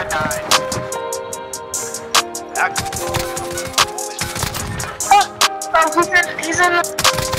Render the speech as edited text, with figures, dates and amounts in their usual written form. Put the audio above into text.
Oh, who's that reason?